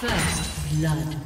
First blood.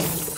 submit.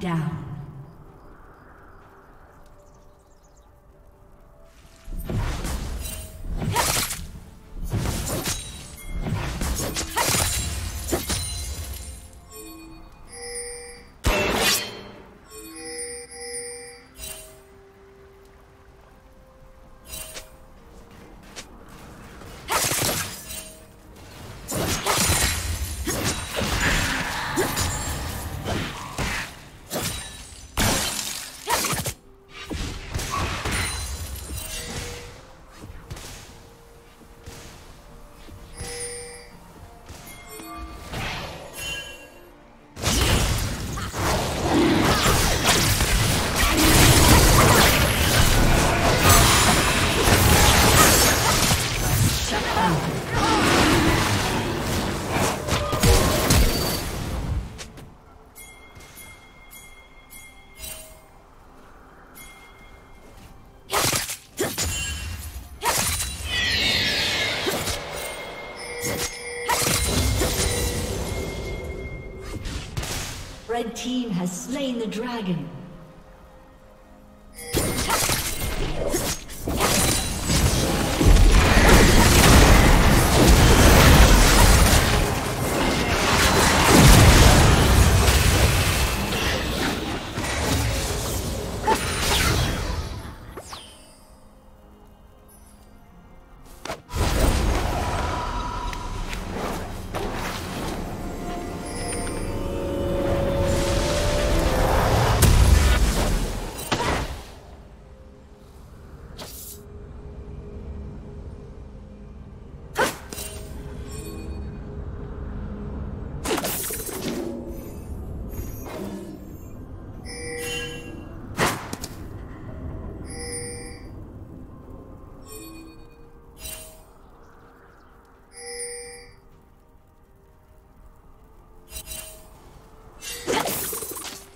Down. Red team has slain the dragon.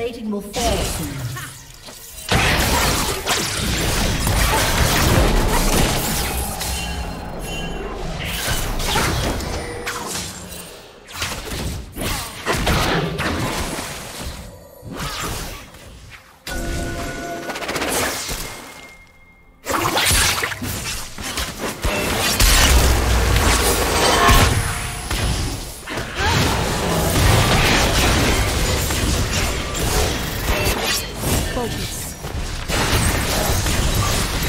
Plating will fall soon. focus. Blue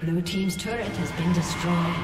Blue team's turret has been destroyed.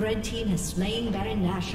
Red team has slain Baron Nash.